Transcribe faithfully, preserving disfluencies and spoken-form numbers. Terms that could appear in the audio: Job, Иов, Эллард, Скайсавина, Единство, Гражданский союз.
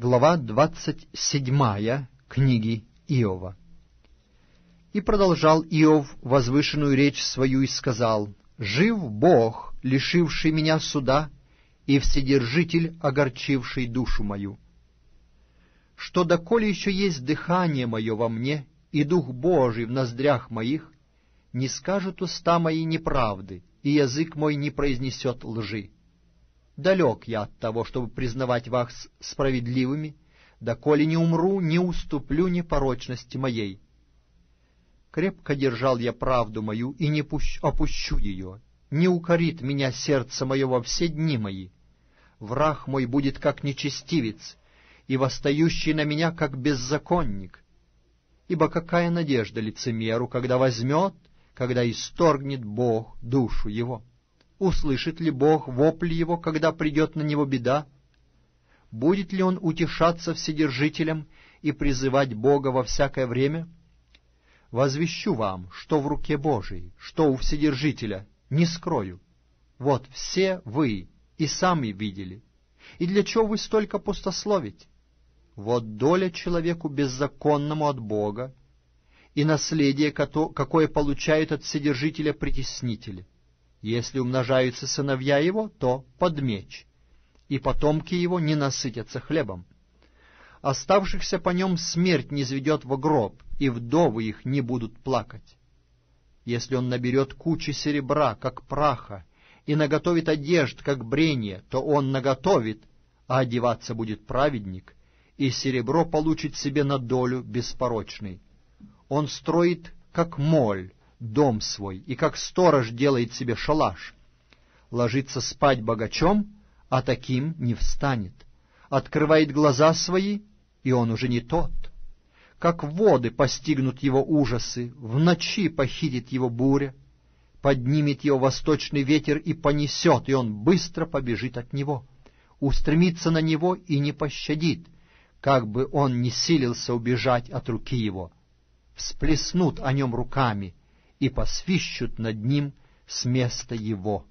Глава двадцать седьмая книги Иова. «И продолжал Иов возвышенную речь свою и сказал: «Жив Бог, лишивший меня суда, и Вседержитель, огорчивший душу мою. Что доколе еще есть дыхание мое во мне и Дух Божий в ноздрях моих, не скажут уста мои неправды, и язык мой не произнесет лжи. Далек я от того, чтобы признавать вас справедливыми, доколе не умру, не уступлю непорочности моей. Крепко держал я правду мою и не пущу, опущу ее, не укорит меня сердце мое во все дни мои. Враг мой будет как нечестивец, и восстающий на меня как беззаконник. Ибо какая надежда лицемеру, когда возьмет, когда исторгнет Бог душу его? Услышит ли Бог вопли его, когда придет на него беда? Будет ли он утешаться Вседержителем и призывать Бога во всякое время? Возвещу вам, что в руке Божией, что у Вседержителя, не скрою. Вот все вы и сами видели. И для чего вы столько пустословите? Вот доля человеку беззаконному от Бога, и наследие, какое получают от Вседержителя притеснители. Если умножаются сыновья его, то под меч, и потомки его не насытятся хлебом. Оставшихся по нем смерть не низведет в гроб, и вдовы их не будут плакать. Если он наберет кучи серебра, как праха, и наготовит одежд, как бренье, то он наготовит, а одеваться будет праведник, и серебро получит себе на долю беспорочной. Он строит, как моль, дом свой, и как сторож делает себе шалаш. Ложится спать богачом, а таким не встанет. Открывает глаза свои, и он уже не тот. Как воды постигнут его ужасы, в ночи похитит его буря, поднимет его восточный ветер и понесет, и он быстро побежит от него, устремится на него и не пощадит, как бы он ни силился убежать от руки его. Всплеснут о нем руками и посвищут над ним с места его».